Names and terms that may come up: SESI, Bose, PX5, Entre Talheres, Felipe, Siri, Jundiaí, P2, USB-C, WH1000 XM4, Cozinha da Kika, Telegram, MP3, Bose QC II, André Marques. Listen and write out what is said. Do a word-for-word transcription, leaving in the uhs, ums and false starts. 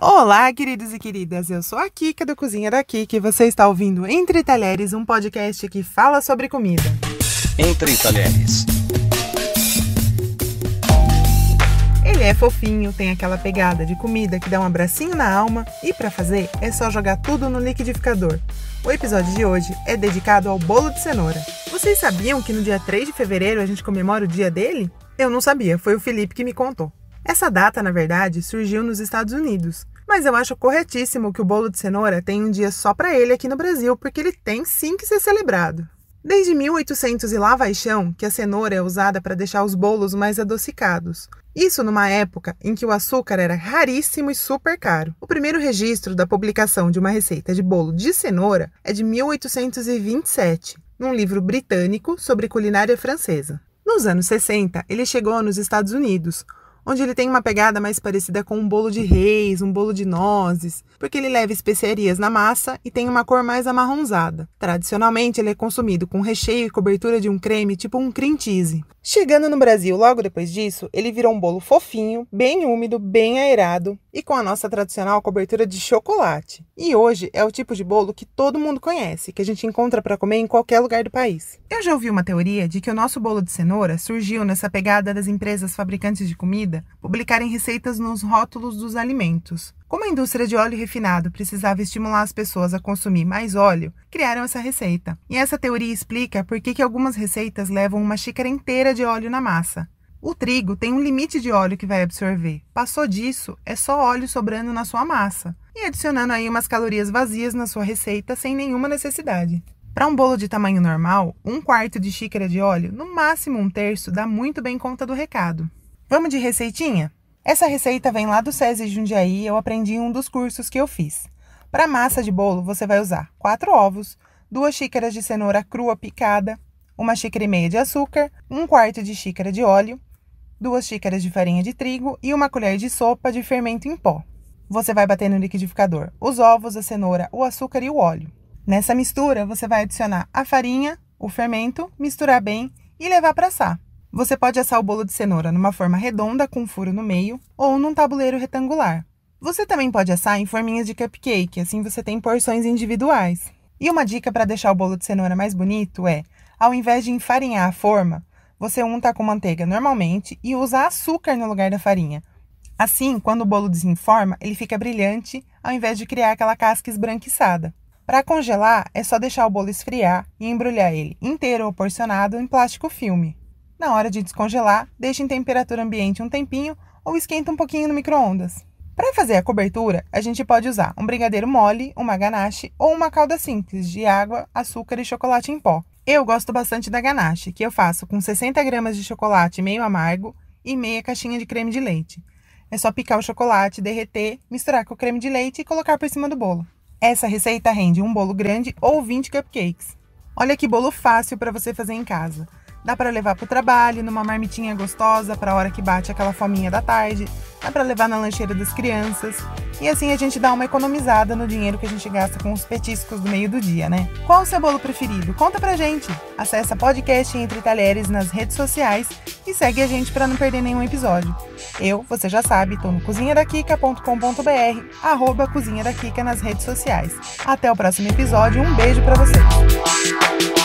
Olá, queridos e queridas, eu sou a Kika da Cozinha da Kika e você está ouvindo Entre Talheres, um podcast que fala sobre comida. Entre Talheres. Ele é fofinho, tem aquela pegada de comida que dá um abracinho na alma e para fazer é só jogar tudo no liquidificador. O episódio de hoje é dedicado ao bolo de cenoura. Vocês sabiam que no dia três de fevereiro a gente comemora o dia dele? Eu não sabia, foi o Felipe que me contou. Essa data, na verdade, surgiu nos Estados Unidos, mas eu acho corretíssimo que o bolo de cenoura tenha um dia só para ele aqui no Brasil, porque ele tem sim que ser celebrado. Desde mil e oitocentos e lá vai chão que a cenoura é usada para deixar os bolos mais adocicados. Isso numa época em que o açúcar era raríssimo e super caro. O primeiro registro da publicação de uma receita de bolo de cenoura é de mil oitocentos e vinte e sete, num livro britânico sobre culinária francesa. Nos anos sessenta, ele chegou nos Estados Unidos, onde ele tem uma pegada mais parecida com um bolo de reis, um bolo de nozes, porque ele leva especiarias na massa e tem uma cor mais amarronzada. Tradicionalmente, ele é consumido com recheio e cobertura de um creme, tipo um cream cheese. Chegando no Brasil logo depois disso, ele virou um bolo fofinho, bem úmido, bem aerado e com a nossa tradicional cobertura de chocolate. E hoje é o tipo de bolo que todo mundo conhece, que a gente encontra para comer em qualquer lugar do país. Eu já ouvi uma teoria de que o nosso bolo de cenoura surgiu nessa pegada das empresas fabricantes de comida publicarem receitas nos rótulos dos alimentos. Como a indústria de óleo refinado precisava estimular as pessoas a consumir mais óleo, criaram essa receita. E essa teoria explica por que que algumas receitas levam uma xícara inteira de óleo na massa. O trigo tem um limite de óleo que vai absorver. Passou disso, é só óleo sobrando na sua massa e adicionando aí umas calorias vazias na sua receita sem nenhuma necessidade. Para um bolo de tamanho normal, um quarto de xícara de óleo, no máximo um terço, dá muito bem conta do recado. Vamos de receitinha? Essa receita vem lá do SESI Jundiaí e eu aprendi em um dos cursos que eu fiz. Para massa de bolo, você vai usar quatro ovos, duas xícaras de cenoura crua picada, uma xícara e meia de açúcar, um quarto de xícara de óleo, duas xícaras de farinha de trigo e uma colher de sopa de fermento em pó. Você vai bater no liquidificador os ovos, a cenoura, o açúcar e o óleo. Nessa mistura, você vai adicionar a farinha, o fermento, misturar bem e levar para assar. Você pode assar o bolo de cenoura numa forma redonda com um furo no meio ou num tabuleiro retangular. Você também pode assar em forminhas de cupcake, assim você tem porções individuais. E uma dica para deixar o bolo de cenoura mais bonito é, ao invés de enfarinhar a forma, você unta com manteiga normalmente e usa açúcar no lugar da farinha. Assim, quando o bolo desenforma, ele fica brilhante ao invés de criar aquela casca esbranquiçada. Para congelar, é só deixar o bolo esfriar e embrulhar ele inteiro ou porcionado em plástico filme. Na hora de descongelar, deixe em temperatura ambiente um tempinho ou esquenta um pouquinho no micro-ondas. Para fazer a cobertura, a gente pode usar um brigadeiro mole, uma ganache ou uma calda simples de água, açúcar e chocolate em pó. Eu gosto bastante da ganache, que eu faço com sessenta gramas de chocolate meio amargo e meia caixinha de creme de leite. É só picar o chocolate, derreter, misturar com o creme de leite e colocar por cima do bolo. Essa receita rende um bolo grande ou vinte cupcakes. Olha que bolo fácil para você fazer em casa. Dá para levar para o trabalho, numa marmitinha gostosa, para a hora que bate aquela fominha da tarde. Dá para levar na lancheira das crianças. E assim a gente dá uma economizada no dinheiro que a gente gasta com os petiscos do meio do dia, né? Qual o seu bolo preferido? Conta pra gente! Acesse podcast Entre Talheres nas redes sociais e segue a gente para não perder nenhum episódio. Eu, você já sabe, estou no cozinha da kika ponto com ponto br, arroba Cozinha da Kika nas redes sociais. Até o próximo episódio, um beijo para você!